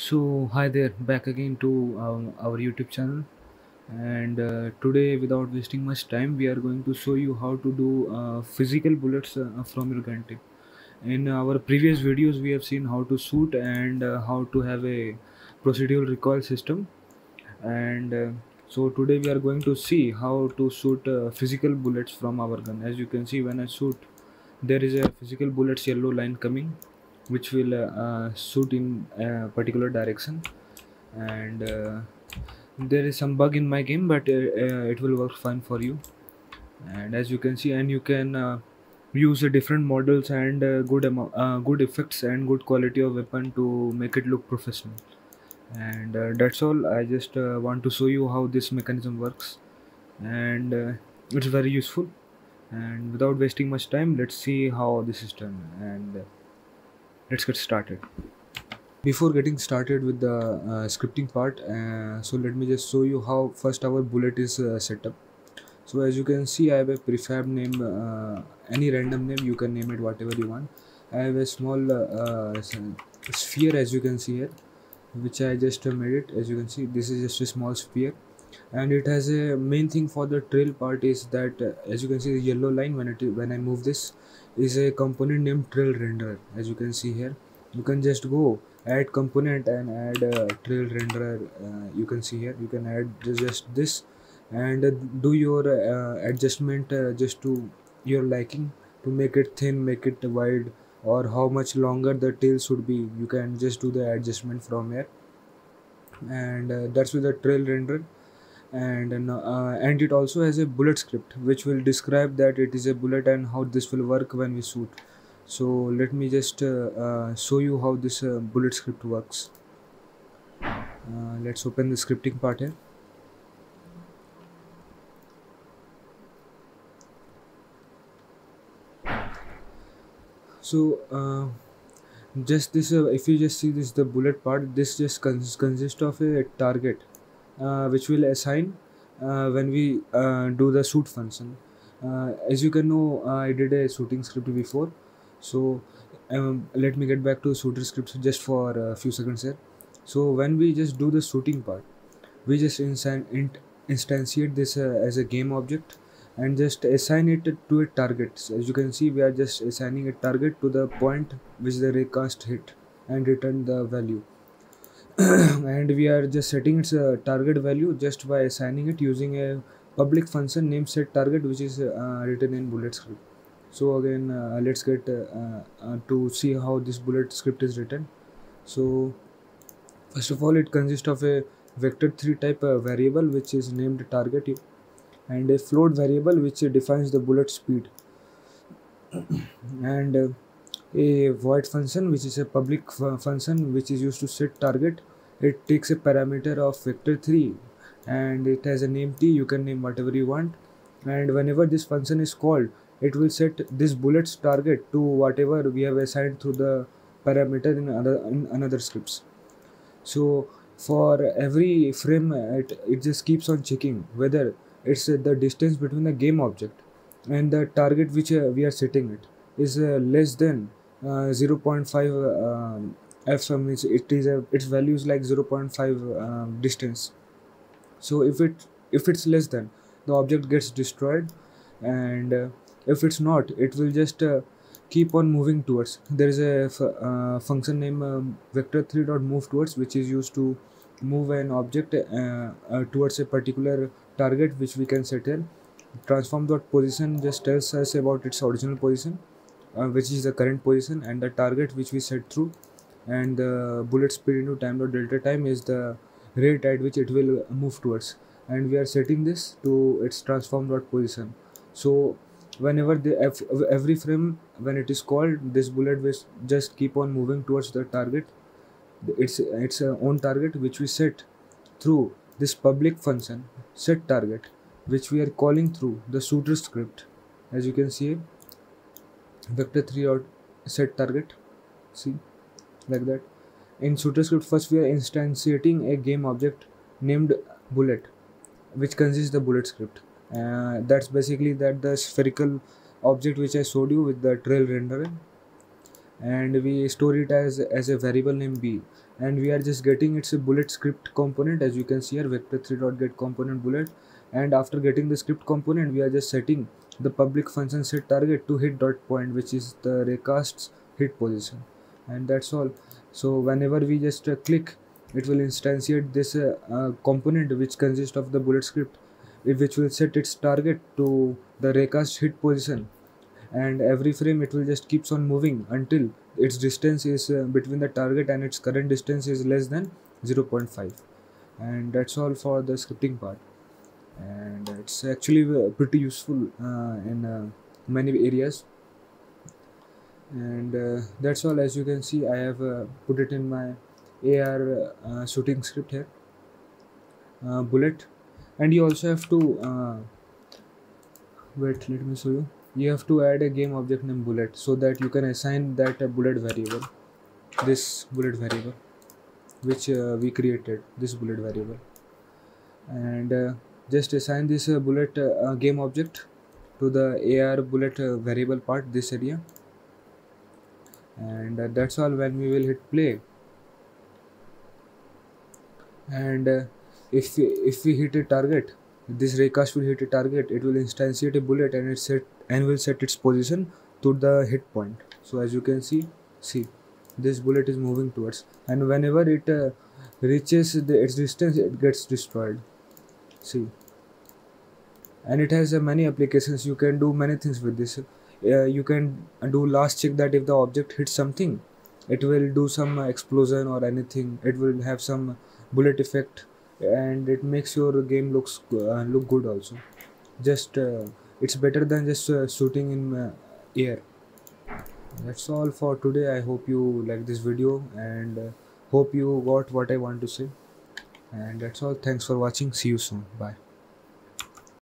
So hi there, back again to our YouTube channel, and today, without wasting much time, we are going to show you how to do physical bullets from your gun tip. In our previous videos we have seen how to shoot and how to have a procedural recoil system, and so today we are going to see how to shoot physical bullets from our gun. As you can see, when I shoot, there is a physical bullets yellow line coming, which will shoot in a particular direction, and there is some bug in my game, but it will work fine for you. And as you can see, and you can use different models and good effects and good quality of weapon to make it look professional. And that's all. I just want to show you how this mechanism works, and it's very useful. And without wasting much time, let's see how this is done, and let's get started. Before getting started with the scripting part, so let me just show you how first our bullet is set up. So as you can see, I have a prefab name, any random name, you can name it whatever you want. I have a small sphere, as you can see here, which I just made it. As you can see, this is just a small sphere, and it has a main thing for the trail part is that as you can see, the yellow line when I move this is a component named trail renderer. As you can see here, you can just go add component and add trail renderer. You can see here, you can add just this and do your adjustment just to your liking, to make it thin, make it wide, or how much longer the tail should be. You can just do the adjustment from here, and that's with the trail renderer. And it also has a bullet script which will describe that it is a bullet and how this will work when we shoot. So let me just show you how this bullet script works. Let's open the scripting part here. So just this, if you just see this, the bullet part, this just consists of a target which will assign when we do the shoot function. As you can know, I did a shooting script before, so let me get back to shooter scripts just for a few seconds here. So when we just do the shooting part, we just instantiate this as a game object and just assign it to a target. So as you can see, we are just assigning a target to the point which the raycast hit and return the value. And we are just setting its target value just by assigning it using a public function named setTarget, which is written in bullet script. So again, let's get to see how this bullet script is written. So first of all, it consists of a vector3 type variable which is named target, and a float variable which defines the bullet speed, and a void function which is a public function which is used to set target. It takes a parameter of vector3 and it has a name t. You can name whatever you want, and whenever this function is called, it will set this bullet's target to whatever we have assigned through the parameter in another scripts. So for every frame, it just keeps on checking whether it's the distance between the game object and the target which we are setting it is less than 0.5 fm. Means its value is like 0.5 distance. So if it's less than, the object gets destroyed, and if it's not, it will just keep on moving towards. There is a function named vector3.moveTowards which is used to move an object towards a particular target which we can set here. Transform.position just tells us about its original position, which is the current position, and the target which we set through, and the bullet speed into time dot delta time is the rate at which it will move towards, and we are setting this to its transform dot position. So whenever every frame when it is called, this bullet will just keep on moving towards the target, its own target, which we set through this public function set target, which we are calling through the shooter script. As you can see, vector3 set target, see, like that. In shooter script, first we are instantiating a game object named bullet, which consists the bullet script. That's basically the spherical object which I showed you with the trail renderer, and we store it as a variable named b. and we are just getting it's a bullet script component, as you can see here, vector3.get component bullet. And after getting the script component, we are just setting the public function set target to hit dot point, which is the recast's hit position, and that's all. So whenever we just click, it will instantiate this component which consists of the bullet script, which will set its target to the recast hit position, and every frame it will just keeps on moving until its distance is between the target and its current distance is less than 0.5. and that's all for the scripting part, and it's actually pretty useful in many areas. And that's all. As you can see, I have put it in my AR shooting script here, bullet. And you also have to wait, let me show you. You have to add a game object named bullet so that you can assign that a bullet variable, this bullet variable which we created, this bullet variable. And just assign this bullet game object to the AR bullet variable part, this area. And that's all. When we will hit play, and if we hit a target, this recast will hit a target, it will instantiate a bullet and it will set its position to the hit point. So as you can see this bullet is moving towards, and whenever it reaches its distance, it gets destroyed. See, and it has many applications. You can do many things with this. You can do last check, that if the object hits something, it will do some explosion or anything. It will have some bullet effect, and it makes your game look good also. Just it's better than just shooting in air. That's all for today. I hope you like this video, and hope you got what I want to say. And that's all. Thanks for watching. See you soon. Bye.